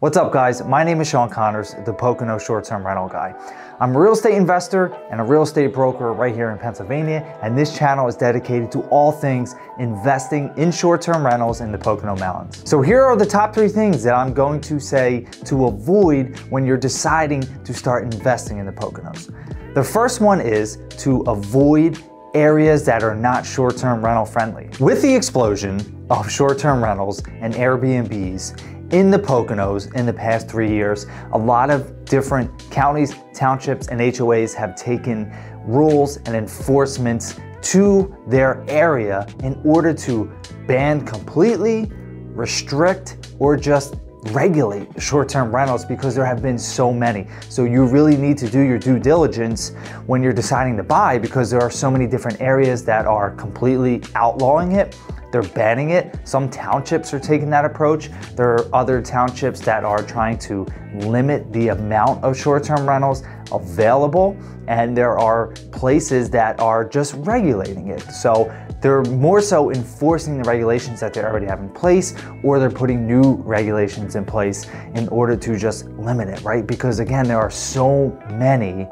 What's up guys, my name is Sean Connors, the Pocono short-term rental guy. I'm a real estate investor and a real estate broker right here in Pennsylvania, and this channel is dedicated to all things investing in short-term rentals in the Pocono Mountains. So here are the top three things that I'm going to say to avoid when you're deciding to start investing in the Poconos. The first one is to avoid areas that are not short-term rental friendly. With the explosion of short-term rentals and Airbnbs, in the Poconos in the past 3 years, a lot of different counties, townships, and HOAs have taken rules and enforcements to their area in order to ban completely, restrict, or just regulate short-term rentals because there have been so many. So you really need to do your due diligence when you're deciding to buy because there are so many different areas that are completely outlawing it. They're banning it. Some townships are taking that approach. There are other townships that are trying to limit the amount of short-term rentals available, and there are places that are just regulating it. So they're more so enforcing the regulations that they already have in place, or they're putting new regulations in place in order to just limit it, right? Because again, there are so many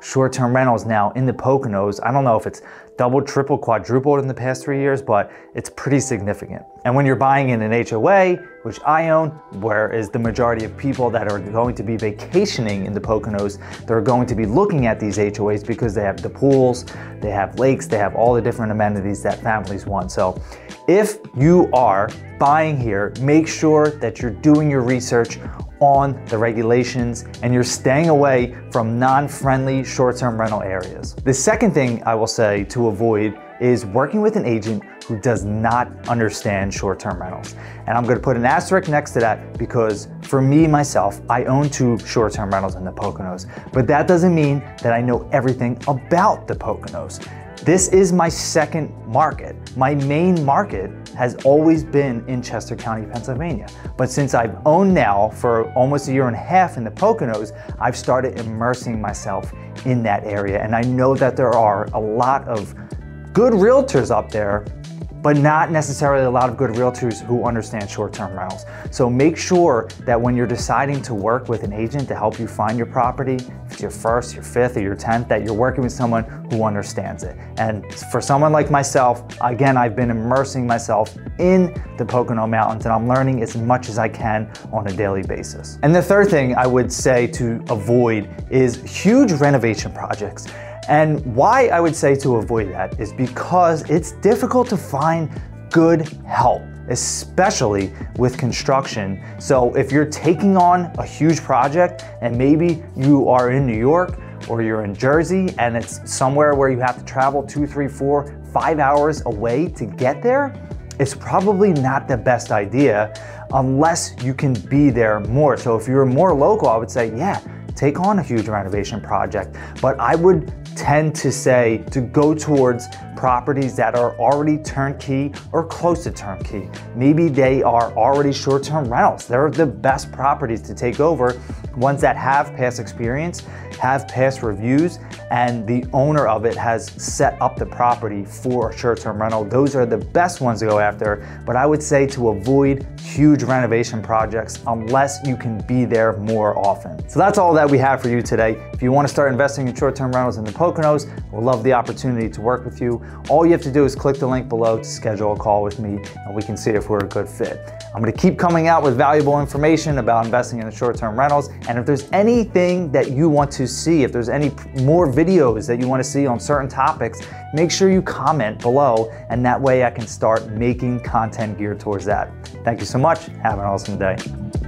short-term rentals now in the Poconos. I don't know if it's double, triple, quadrupled in the past 3 years, but it's pretty significant. And when you're buying in an HOA, which I own, where is the majority of people that are going to be vacationing in the Poconos, they're going to be looking at these HOAs because they have the pools, they have lakes, they have all the different amenities that families want. So if you are buying here, make sure that you're doing your research on the regulations and you're staying away from non-friendly short-term rental areas. The second thing I will say to avoid is working with an agent who does not understand short-term rentals. And I'm gonna put an asterisk next to that because for me, myself, I own two short-term rentals in the Poconos, but that doesn't mean that I know everything about the Poconos. This is my second market. My main market has always been in Chester County, Pennsylvania. But since I've owned now for almost a year and a half in the Poconos, I've started immersing myself in that area. And I know that there are a lot of good realtors up there, but not necessarily a lot of good realtors who understand short-term rentals. So make sure that when you're deciding to work with an agent to help you find your property, if it's your first, your fifth, or your 10th, that you're working with someone who understands it. And for someone like myself, again, I've been immersing myself in the Pocono Mountains and I'm learning as much as I can on a daily basis. And the third thing I would say to avoid is huge renovation projects. And why I would say to avoid that is because it's difficult to find good help, especially with construction. So if you're taking on a huge project and maybe you are in New York or you're in Jersey and it's somewhere where you have to travel 2, 3, 4, 5 hours away to get there, it's probably not the best idea unless you can be there more. So if you're more local, I would say, yeah, take on a huge renovation project, but I would tend to say to go towards properties that are already turnkey or close to turnkey. Maybe they are already short-term rentals. They're the best properties to take over, ones that have past experience, have past reviews, and the owner of it has set up the property for a short-term rental. Those are the best ones to go after, but I would say to avoid huge renovation projects unless you can be there more often. So that's all that we have for you today. If you want to start investing in short-term rentals in the Poconos, we'll love the opportunity to work with you. All you have to do is click the link below to schedule a call with me and we can see if we're a good fit. I'm gonna keep coming out with valuable information about investing in the short-term rentals, and if there's anything that you want to see, if there's any more videos that you want to see on certain topics, make sure you comment below and that way I can start making content geared towards that. Thank you so much. Have an awesome day.